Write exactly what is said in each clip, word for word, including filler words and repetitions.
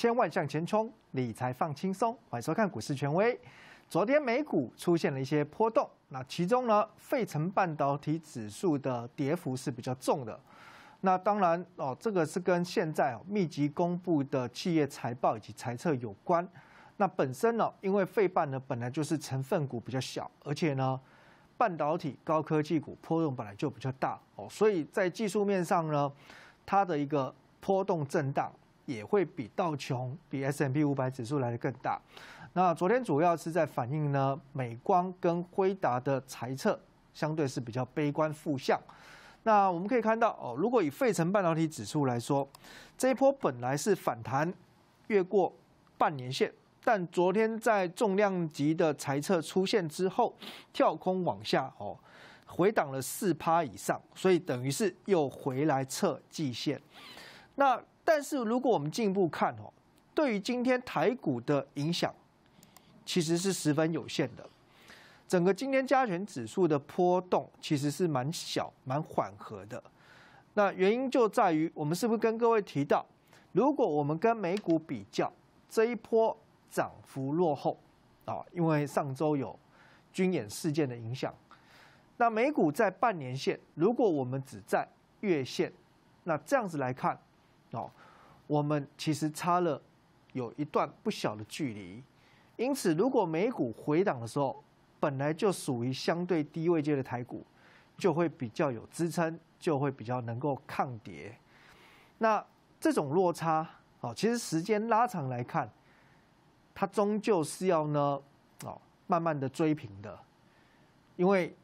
千万向前冲，理财放轻松。欢迎收看《股市权威》。昨天美股出现了一些波动，那其中呢，费城半导体指数的跌幅是比较重的。那当然哦，这个是跟现在密集公布的企业财报以及财测有关。那本身呢，因为费半呢本来就是成分股比较小，而且呢，半导体高科技股波动本来就比较大哦，所以在技术面上呢，它的一个波动震荡。 也会比道琼、比 S and P 五百指数来得更大。那昨天主要是在反映呢，美光跟辉达的财测相对是比较悲观负向。那我们可以看到哦，如果以费城半导体指数来说，这一波本来是反弹越过半年线，但昨天在重量级的财测出现之后，跳空往下哦，回档了百分之四以上，所以等于是又回来测季线。那 但是如果我们进一步看哦，对于今天台股的影响，其实是十分有限的。整个今天加权指数的波动其实是蛮小、蛮缓和的。那原因就在于我们是不是跟各位提到，如果我们跟美股比较，这一波涨幅落后啊，因为上周有军演事件的影响。那美股在半年线，如果我们只在月线，那这样子来看。 哦，我们其实差了有一段不小的距离，因此如果美股回档的时候，本来就属于相对低位阶的台股，就会比较有支撑，就会比较能够抗跌。那这种落差，哦，其实时间拉长来看，它终究是要呢，哦，慢慢的追平的，因为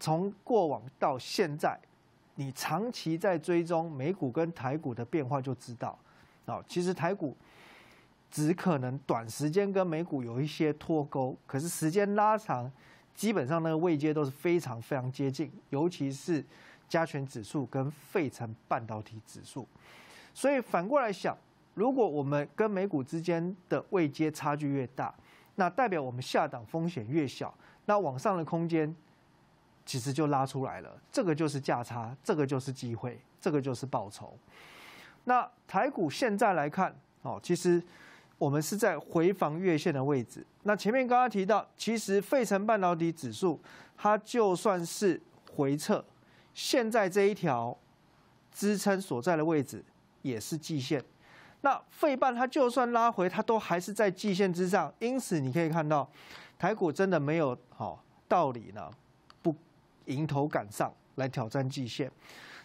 从过往到现在。 你长期在追踪美股跟台股的变化，就知道，哦，其实台股只可能短时间跟美股有一些脱钩，可是时间拉长，基本上那个位阶都是非常非常接近，尤其是加权指数跟费城半导体指数。所以反过来想，如果我们跟美股之间的位阶差距越大，那代表我们下档风险越小，那往上的空间。 其实就拉出来了，这个就是价差，这个就是机会，这个就是报酬。那台股现在来看，哦，其实我们是在回防月线的位置。那前面刚刚提到，其实费城半导体指数它就算是回撤，现在这一条支撑所在的位置也是季线。那费半它就算拉回，它都还是在季线之上。因此你可以看到，台股真的没有哦道理呢。 迎头赶上来挑战季线，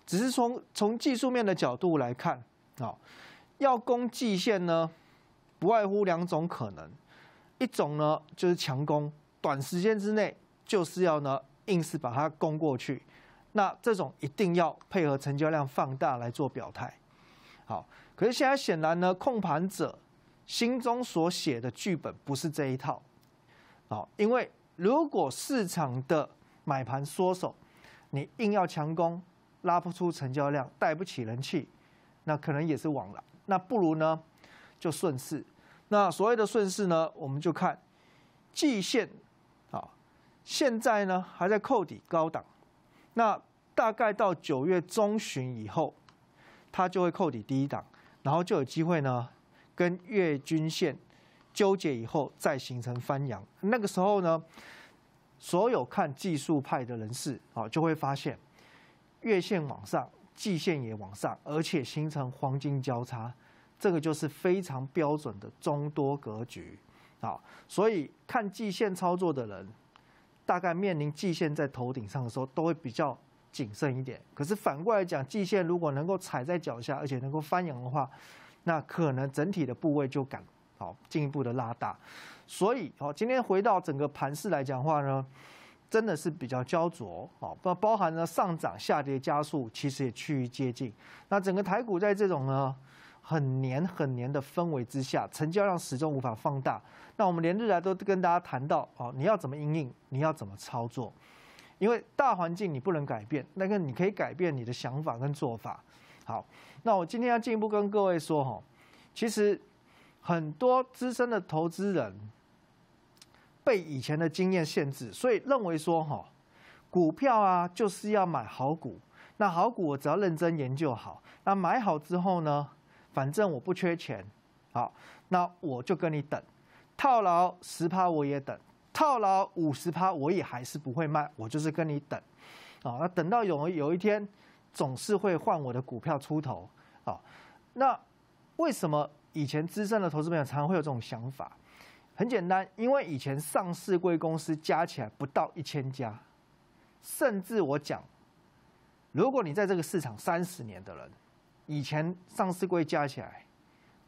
只是从从技术面的角度来看，啊、哦，要攻季线呢，不外乎两种可能，一种呢就是强攻，短时间之内就是要呢硬是把它攻过去，那这种一定要配合成交量放大来做表态，好，可是现在显然呢，控盘者心中所写的剧本不是这一套，哦，因为如果市场的 买盘缩手，你硬要强攻，拉不出成交量，带不起人气，那可能也是枉然。那不如呢，就顺势。那所谓的顺势呢，我们就看季线啊，现在呢还在扣底高档，那大概到九月中旬以后，它就会扣底低档，然后就有机会呢跟月均线纠结以后再形成翻扬。那个时候呢。 所有看技术派的人士啊，就会发现月线往上，季线也往上，而且形成黄金交叉，这个就是非常标准的中多格局啊。所以看季线操作的人，大概面临季线在头顶上的时候，都会比较谨慎一点。可是反过来讲，季线如果能够踩在脚下，而且能够翻扬的话，那可能整体的部位就敢。 好，进一步的拉大，所以好，今天回到整个盘势来讲话呢，真的是比较焦灼，好，那包含呢上涨、下跌加速，其实也趋于接近。那整个台股在这种呢很黏很黏的氛围之下，成交量始终无法放大。那我们连日来都跟大家谈到，哦，你要怎么因应，你要怎么操作，因为大环境你不能改变，那个你可以改变你的想法跟做法。好，那我今天要进一步跟各位说，哈，其实。 很多资深的投资人被以前的经验限制，所以认为说哈，股票啊就是要买好股，那好股我只要认真研究好，那买好之后呢，反正我不缺钱，好，那我就跟你等，套牢百分之十我也等，套牢百分之五十我也还是不会卖，我就是跟你等，啊，那等到有有一天总是会换我的股票出头啊。那为什么以前资深的投资朋友常会有这种想法？很简单，因为以前上市柜公司加起来不到一千家，甚至我讲，如果你在这个市场三十年的人，以前上市柜加起来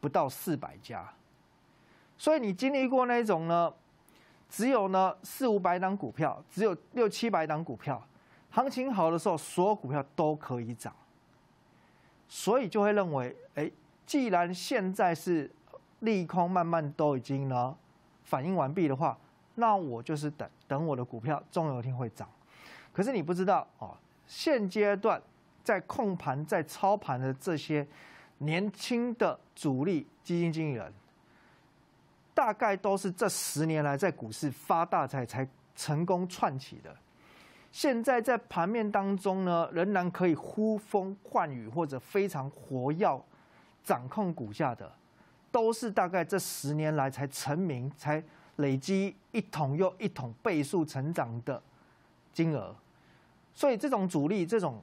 不到四百家，所以你经历过那种呢，只有呢四五百档股票，只有六七百档股票，行情好的时候，所有股票都可以涨，所以就会认为，哎，既然现在是利空慢慢都已经呢反应完毕的话，那我就是等等我的股票终有一天会涨。可是你不知道哦，现阶段在控盘、在操盘的这些年轻的主力基金经理人，大概都是这十年来在股市发大财才成功串起的。现在在盘面当中呢，仍然可以呼风唤雨或者非常活跃掌控股价的，都是大概这十年来才成名、才累积一桶又一桶倍数成长的金额。所以这种主力、这种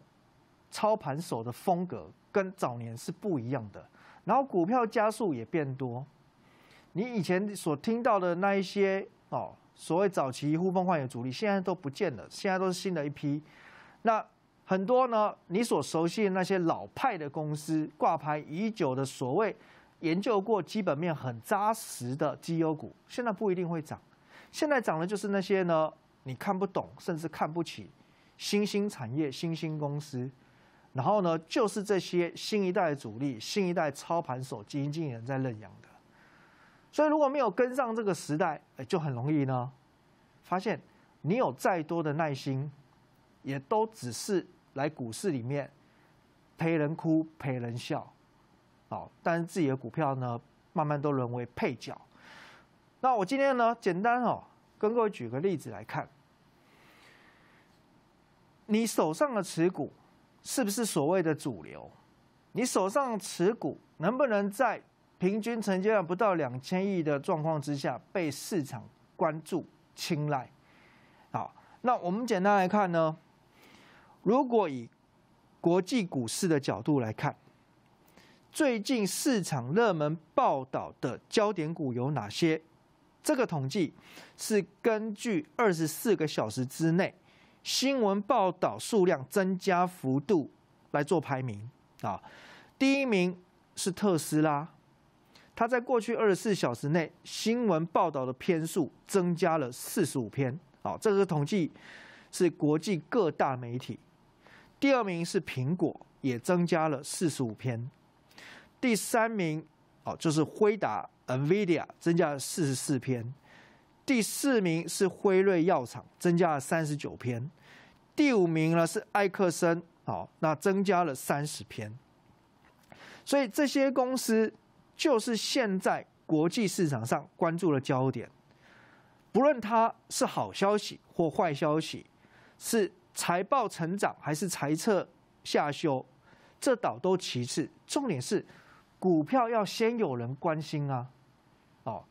操盘手的风格跟早年是不一样的。然后股票家数也变多，你以前所听到的那一些哦，所谓早期呼风唤雨的主力，现在都不见了，现在都是新的一批。那很多呢，你所熟悉的那些老派的公司、挂牌已久的所谓研究过基本面很扎实的绩优股，现在不一定会涨。现在涨的就是那些呢，你看不懂甚至看不起新兴产业、新兴公司。然后呢，就是这些新一代的主力、新一代操盘手、基金经理人在认养的。所以如果没有跟上这个时代，就很容易呢，发现你有再多的耐心，也都只是来股市里面陪人哭、陪人笑。好，但是自己的股票呢，慢慢都沦为配角。那我今天呢，简单哦，跟各位举个例子来看，你手上的持股是不是所谓的主流？你手上的持股能不能在平均成交量不到两千亿的状况之下被市场关注、青睐？好，那我们简单来看呢，如果以国际股市的角度来看，最近市场热门报道的焦点股有哪些？这个统计是根据二十四个小时之内新闻报道数量增加幅度来做排名啊。第一名是特斯拉，它在过去二十四小时内新闻报道的篇数增加了四十五篇啊。这个统计是国际各大媒体。第二名是苹果，也增加了四十五篇。第三名哦，就是辉达 NVIDIA 增加了四十四篇，第四名是辉瑞药厂增加了三十九篇，第五名呢是埃克森哦，那增加了三十篇。所以这些公司就是现在国际市场上关注的焦点，不论它是好消息或坏消息，是财报成长还是财测下修，这倒都其次，重点是股票要先有人关心啊！哦，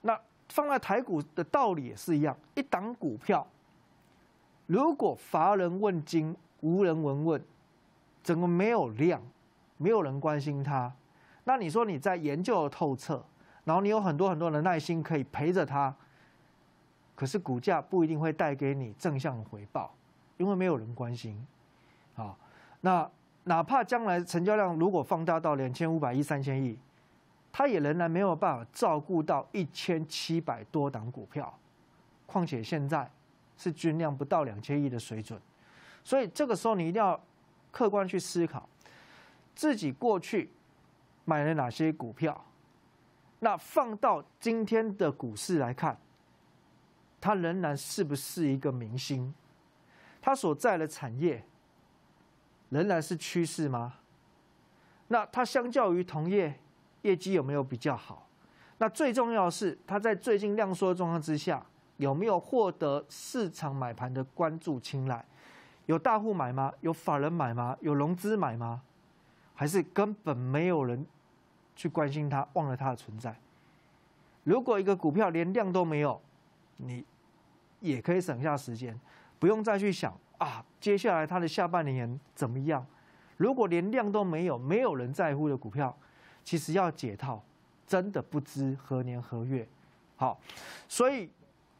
那放在台股的道理也是一样，一档股票如果乏人问津、无人闻问，整个没有量，没有人关心它，那你说你在研究的透彻，然后你有很多很多的耐心可以陪着它，可是股价不一定会带给你正向的回报，因为没有人关心啊、哦。那哪怕将来成交量如果放大到两千五百亿、三千亿，它也仍然没有办法照顾到一千七百多档股票。况且现在是均量不到两千亿的水准，所以这个时候你一定要客观去思考，自己过去买了哪些股票，那放到今天的股市来看，它仍然是不是一个明星？它所在的产业仍然是趋势吗？那它相较于同业业绩有没有比较好？那最重要的是，它在最近量缩的状况之下，有没有获得市场买盘的关注青睐？有大户买吗？有法人买吗？有融资买吗？还是根本没有人去关心它，忘了它的存在？如果一个股票连量都没有，你也可以省下时间，不用再去想啊，接下来它的下半年怎么样。如果连量都没有，没有人在乎的股票，其实要解套，真的不知何年何月。好，所以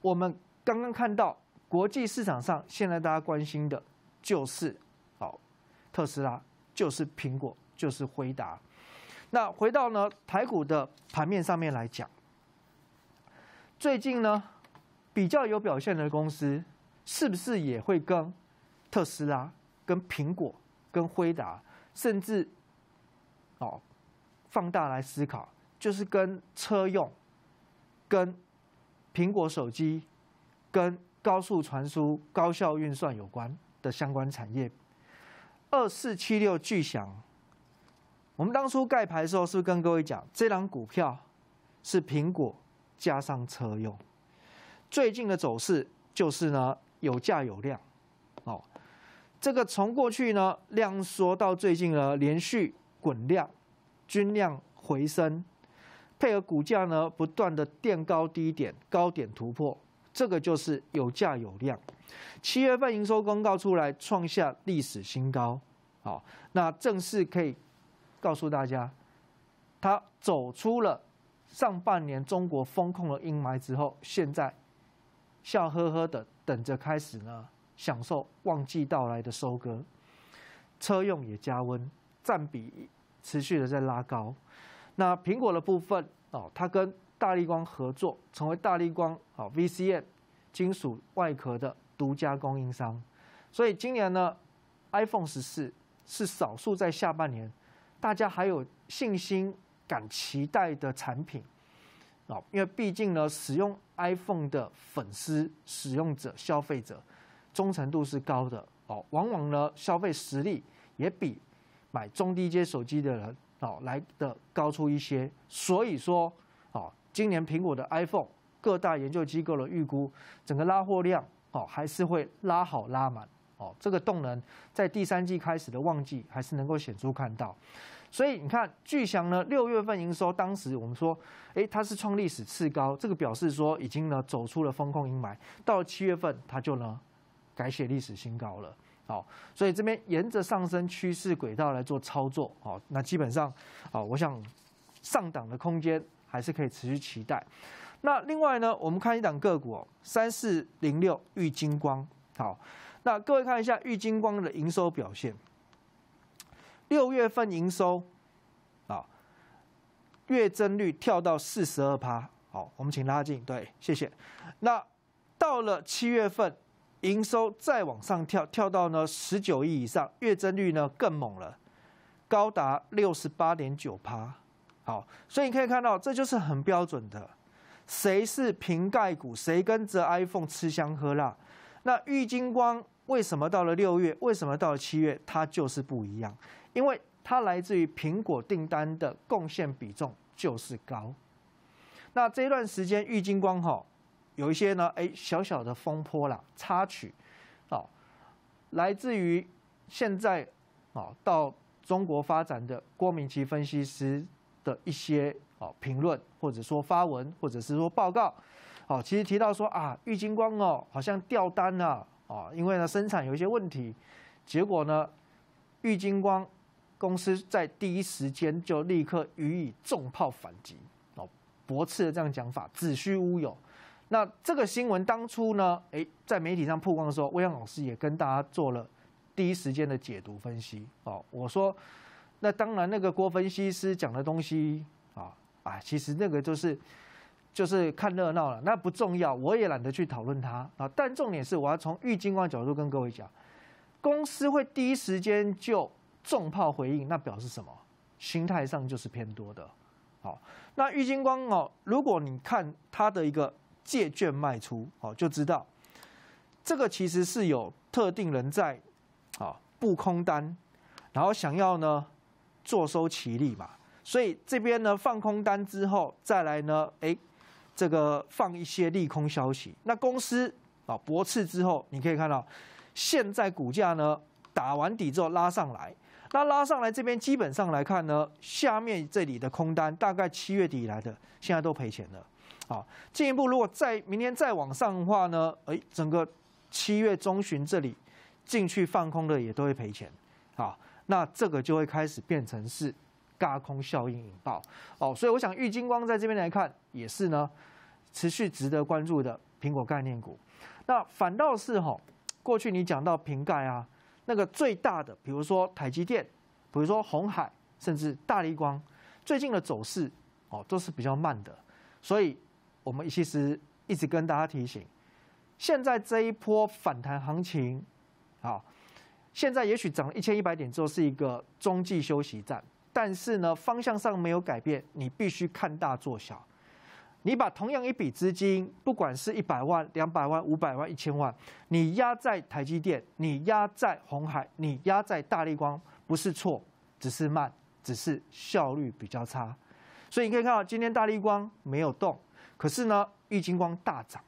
我们刚刚看到国际市场上现在大家关心的就是好特斯拉，就是苹果，就是辉达。那回到呢台股的盘面上面来讲，最近呢比较有表现的公司，是不是也会跟特斯拉、跟苹果、跟辉达，甚至哦放大来思考，就是跟车用、跟苹果手机、跟高速传输、高效运算有关的相关产业？二四七六巨翔，我们当初盖牌的时候，是不是跟各位讲，这档股票是苹果加上车用？最近的走势就是呢，有价有量，哦，这个从过去呢量缩到最近呢连续滚量，均量回升，配合股价呢不断的垫高低点，高点突破，这个就是有价有量。七月份营收公告出来，创下历史新高，好，那正式可以告诉大家，它走出了上半年中国风控的阴霾之后，现在笑呵呵的等着开始呢，享受旺季到来的收割。车用也加温，占比持续的在拉高。那苹果的部分哦，它跟大立光合作，成为大立光哦 V C M 金属外壳的独家供应商。所以今年呢 ，iPhone 十四是少数在下半年大家还有信心敢期待的产品。哦，因为毕竟呢，使用 iPhone 的粉丝、使用者、消费者忠诚度是高的哦，往往呢消费实力也比买中低阶手机的人哦来的高出一些。所以说哦，今年苹果的 iPhone 各大研究机构的预估，整个拉货量哦还是会拉好拉满哦，这个动能在第三季开始的旺季还是能够显著看到。所以你看，巨翔呢，六月份营收，当时我们说，哎，它是创历史次高，这个表示说已经呢走出了风控阴霾。到了七月份，它就呢改写历史新高了。好，所以这边沿着上升趋势轨道来做操作，好，那基本上，啊，我想上档的空间还是可以持续期待。那另外呢，我们看一档个股哦，三四零六玉晶光。好，那各位看一下玉晶光的营收表现。六月份营收，啊，月增率跳到四十二趴。好，我们请拉近，对，谢谢。那到了七月份，营收再往上跳，跳到呢十九亿以上，月增率呢更猛了，高达六十八点九趴。好，所以你可以看到，这就是很标准的，谁是瓶盖股，谁跟着 iPhone 吃香喝辣。那玉晶光为什么到了六月，为什么到了七月，它就是不一样？因为它来自于苹果订单的贡献比重就是高。那这一段时间，玉晶光哈有一些呢，哎，小小的风波啦，插曲，哦，来自于现在哦到中国发展的郭明錤分析师的一些哦评论，或者说发文，或者是说报告。哦，其实提到说啊，玉晶光哦，好像掉单了啊，因为呢生产有一些问题，结果呢，玉晶光公司在第一时间就立刻予以重炮反击哦，驳斥了这样讲法，子虚乌有。那这个新闻当初呢，哎，在媒体上曝光的时候，魏阳老师也跟大家做了第一时间的解读分析哦。我说，那当然那个郭分析师讲的东西啊啊，其实那个就是。就是看热闹了，那不重要，我也懒得去讨论它啊。但重点是，我要从玉晶光角度跟各位讲，公司会第一时间就重炮回应，那表示什么？心态上就是偏多的。好，那玉晶光哦，如果你看它的一个借券卖出哦，就知道这个其实是有特定人在啊布空单，然后想要呢坐收其利嘛。所以这边呢放空单之后，再来呢，哎。这个放一些利空消息，那公司啊驳斥之后，你可以看到，现在股价呢打完底之后拉上来，那拉上来这边基本上来看呢，下面这里的空单大概七月底以来的，现在都赔钱了。啊，进一步如果再明天再往上的话呢，哎，整个七月中旬这里进去放空的也都会赔钱啊，那这个就会开始变成是轧空效应引爆哦，所以我想玉晶光在这边来看也是呢，持续值得关注的苹果概念股。那反倒是哈、哦，过去你讲到苹概啊，那个最大的，比如说台积电，比如说鸿海，甚至大立光，最近的走势哦都是比较慢的，所以我们其实一直跟大家提醒，现在这一波反弹行情啊，现在也许涨了一千一百点之后是一个中继休息站。但是呢，方向上没有改变，你必须看大做小。你把同样一笔资金，不管是一百万、两百万、五百万、一千万，你压在台积电，你压在鸿海，你压在大立光，不是错，只是慢，只是效率比较差。所以你可以看到，今天大立光没有动，可是呢，玉晶光大涨，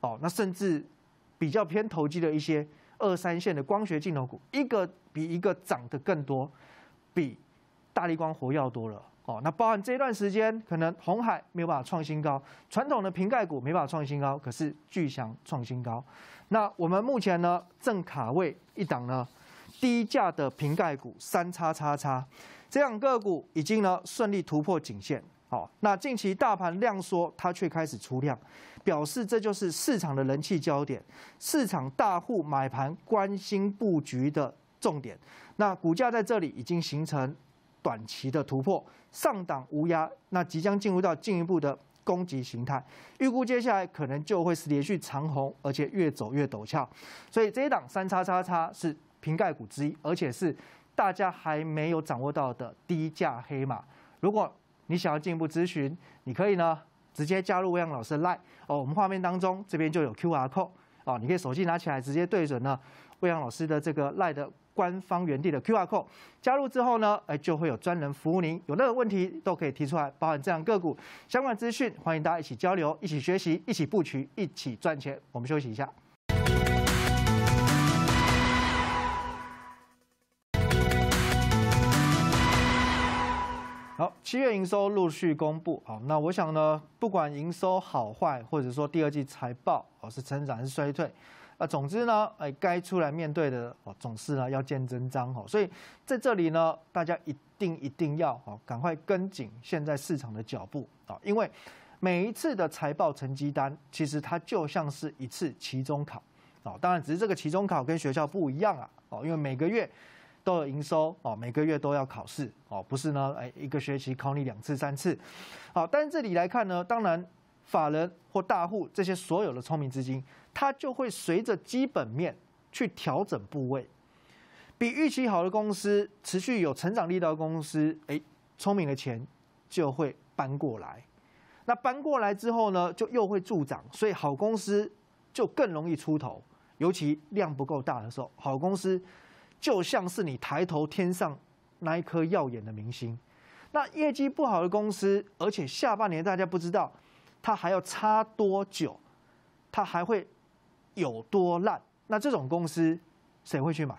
哦，那甚至比较偏投机的一些二三线的光学镜头股，一个比一个涨得更多，比大立光活跃多了哦，那包含这一段时间，可能鸿海没有办法创新高，传统的苹概股没办法创新高，可是巨翔创新高。那我们目前呢正卡位一档呢低价的苹概股三叉叉叉，这两个股已经呢顺利突破颈线。好，那近期大盘量缩，它却开始出量，表示这就是市场的人气焦点，市场大户买盘关心布局的重点。那股价在这里已经形成短期的突破，上档无压，那即将进入到进一步的攻击形态，预估接下来可能就会是连续长红，而且越走越陡峭。所以这一档三叉叉叉是苹概股之一，而且是大家还没有掌握到的低价黑马。如果你想要进一步咨询，你可以呢直接加入魏阳老师的 LINE 哦，我们画面当中这边就有 Q R code 哦，你可以手机拿起来直接对准呢魏阳老师的这个 LINE 的官方原地的 Q R code， 加入之后呢，哎，就会有专人服务您，有任何问题都可以提出来，包含这样个股相关资讯，欢迎大家一起交流、一起学习、一起布局、一起赚钱。我们休息一下。好，七月营收陆续公布，好，那我想呢，不管营收好坏，或者说第二季财报哦是成长还是衰退。啊，总之呢，哎，该出来面对的哦，总是呢要见真章哦，所以在这里呢，大家一定一定要哦，赶快跟紧现在市场的脚步啊，因为每一次的财报成绩单，其实它就像是一次期中考哦，当然只是这个期中考跟学校不一样啊哦，因为每个月都有营收哦，每个月都要考试哦，不是呢，哎，一个学期考你两次三次，好，但是这里来看呢，当然。法人或大户这些所有的聪明资金，它就会随着基本面去调整部位，比预期好的公司、持续有成长力道的公司，哎，聪明的钱就会搬过来。那搬过来之后呢，就又会助长，所以好公司就更容易出头，尤其量不够大的时候，好公司就像是你抬头天上那一颗耀眼的明星。那业绩不好的公司，而且下半年大家不知道。它还要差多久？它还会有多烂？那这种公司谁会去买？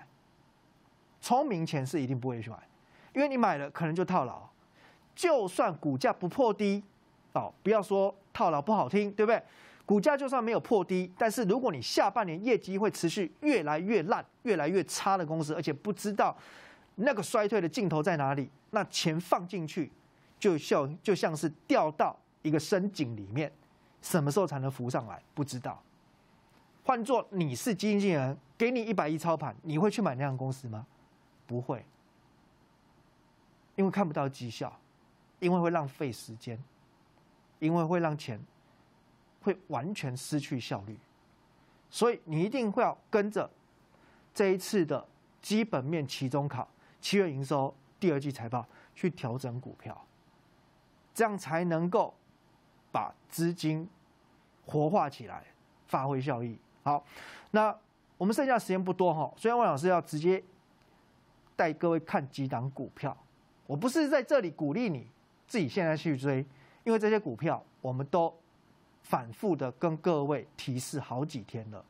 聪明钱是一定不会去买，因为你买了可能就套牢。就算股价不破低，哦，不要说套牢不好听，对不对？股价就算没有破低，但是如果你下半年业绩会持续越来越烂、越来越差的公司，而且不知道那个衰退的尽头在哪里，那钱放进去就像就像是掉到。一个深井里面，什么时候才能浮上来？不知道。换作你是经纪人，给你一百亿操盘，你会去买那样公司吗？不会，因为看不到绩效，因为会浪费时间，因为会让钱会完全失去效率。所以你一定会要跟着这一次的基本面期中考、七月营收、第二季财报去调整股票，这样才能够。把资金活化起来，发挥效益。好，那我们剩下的时间不多哈，所以魏老师要直接带各位看几档股票。我不是在这里鼓励你自己现在去追，因为这些股票我们都反复的跟各位提示好几天了。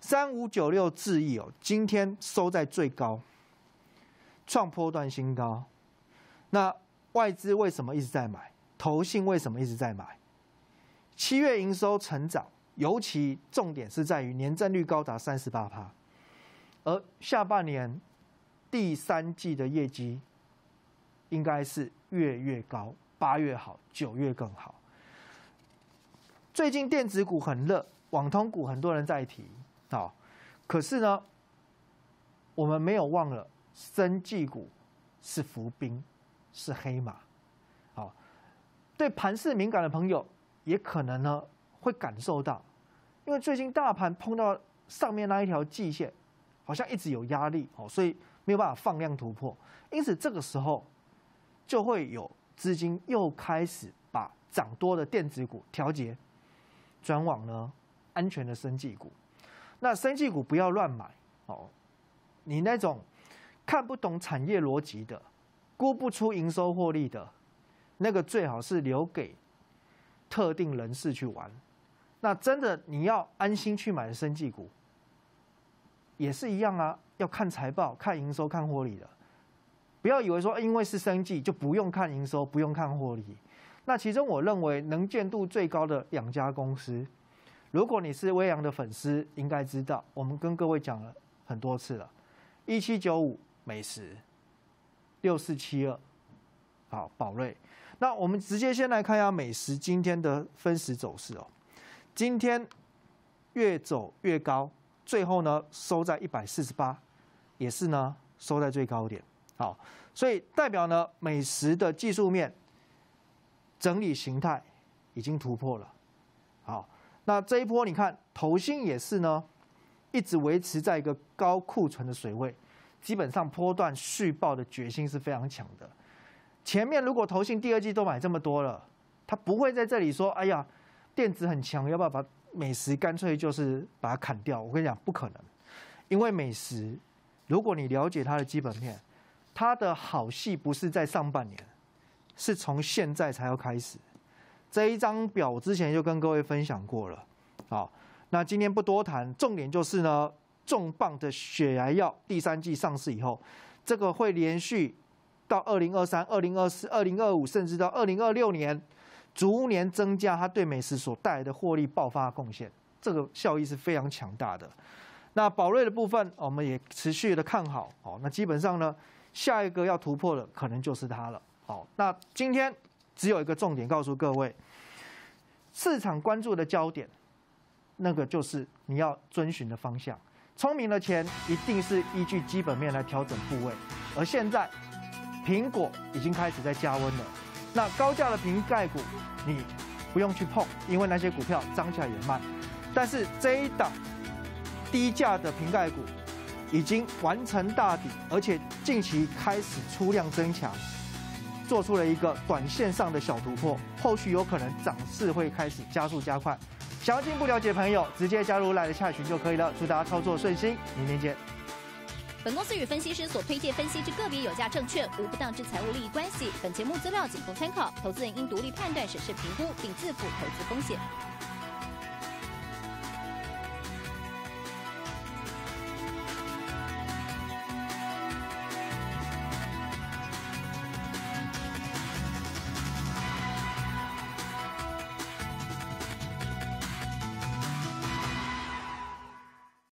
三五九六智易哦，今天收在最高，创波段新高。那外资为什么一直在买？投信为什么一直在买？七月营收成长，尤其重点是在于年增率高达 百分之三十八， 而下半年第三季的业绩应该是月月高，八月好，九月更好。最近电子股很热，网通股很多人在提，好，可是呢，我们没有忘了，生技股是伏兵，是黑马。 对盘势敏感的朋友，也可能呢会感受到，因为最近大盘碰到上面那一条季线，好像一直有压力哦，所以没有办法放量突破。因此这个时候就会有资金又开始把涨多的电子股调节，转往呢安全的生技股。那生技股不要乱买哦，你那种看不懂产业逻辑的，估不出营收获利的。 那个最好是留给特定人士去玩。那真的你要安心去买的生技股，也是一样啊，要看财报、看营收、看获利的。不要以为说因为是生技就不用看营收、不用看获利。那其中我认为能见度最高的两家公司，如果你是微阳的粉丝，应该知道我们跟各位讲了很多次了： 一七九五美食， 六四七二。 好，宝瑞。那我们直接先来看一下美食今天的分时走势哦。今天越走越高，最后呢收在一百四十八，也是呢收在最高点。好，所以代表呢美食的技术面整理形态已经突破了。好，那这一波你看，投信也是呢一直维持在一个高库存的水位，基本上波段续报的决心是非常强的。 前面如果投信第二季都买这么多了，他不会在这里说：“哎呀，电子很强，要不要把美食干脆就是把它砍掉？”我跟你讲，不可能，因为美食，如果你了解它的基本面，它的好戏不是在上半年，是从现在才要开始。这一张表我之前就跟各位分享过了，好，那今天不多谈，重点就是呢，重磅的血癌药第三季上市以后，这个会连续。 到二零二三、二零二四、二零二五，甚至到二零二六年，逐年增加它对美食所带来的获利爆发贡献，这个效益是非常强大的。那宝瑞的部分，我们也持续的看好哦。那基本上呢，下一个要突破的可能就是它了。哦，那今天只有一个重点告诉各位，市场关注的焦点，那个就是你要遵循的方向。聪明的钱一定是依据基本面来调整部位，而现在。 苹果已经开始在加温了，那高价的瓶盖股你不用去碰，因为那些股票涨起来也慢。但是这一档低价的瓶盖股已经完成大底，而且近期开始出量增强，做出了一个短线上的小突破，后续有可能涨势会开始加速加快。想要进一步了解的朋友，直接加入LINE的洽询就可以了。祝大家操作顺心，明天见。 本公司与分析师所推介分析之个别有价证券无不当之财务利益关系。本节目资料仅供参考，投资人应独立判断、审视、评估并自负投资风险。